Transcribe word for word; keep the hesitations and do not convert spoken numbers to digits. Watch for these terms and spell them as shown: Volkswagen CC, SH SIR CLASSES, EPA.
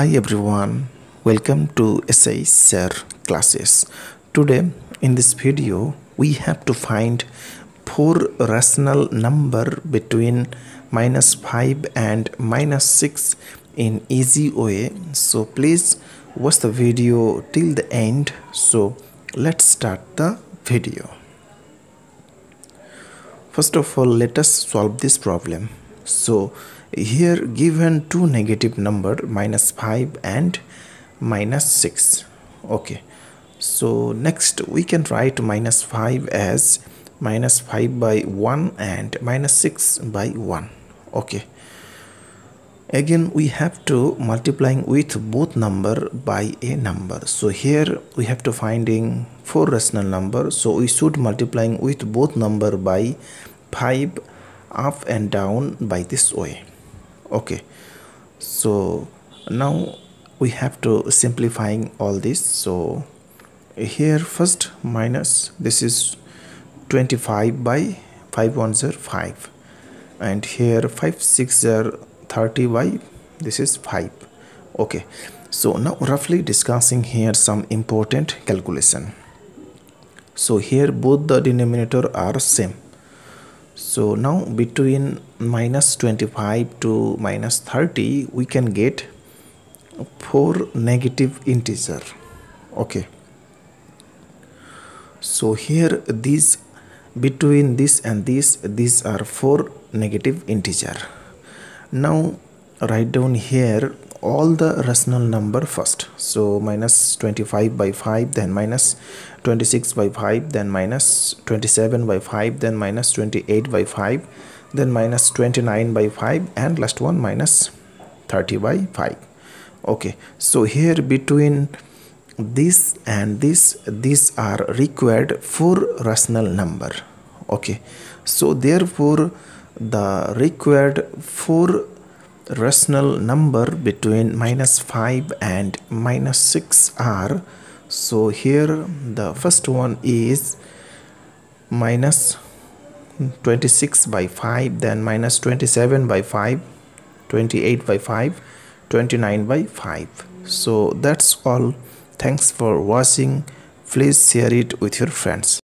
Hi everyone, welcome to S H SIR classes. Today in this video we have to find four rational number between minus five and minus six in easy way. So please watch the video till the end. So let's start the video. First of all, let us solve this problem. So here given two negative number minus five and minus six. Okay, so next we can write minus five as minus five by one and minus six by one. Okay, again we have to multiplying with both number by a number. So here we have to finding four rational number, so we should multiplying with both number by five up and down by this way. Okay, so now we have to simplifying all this. So here first minus, this is twenty-five by five ones are five, and here five six are thirty by this is five. Okay, so now roughly discussing here some important calculation. So here both the denominator are same. So now between minus twenty-five to minus thirty we can get four negative integer. Okay, so here these between this and this these are four negative integer. Now write down here all the rational number first. So minus twenty-five by five, then minus twenty-six by five, then minus twenty-seven by five, then minus twenty-eight by five, then minus twenty-nine by five, and last one minus thirty by five. Okay, so here between this and this these are required four rational number. Okay, so therefore the required four rational number between minus five and minus six are, so here the first one is minus twenty-six by five, then minus twenty-seven by five, twenty-eight by five, twenty-nine by five. So that's all. Thanks for watching. Please share it with your friends.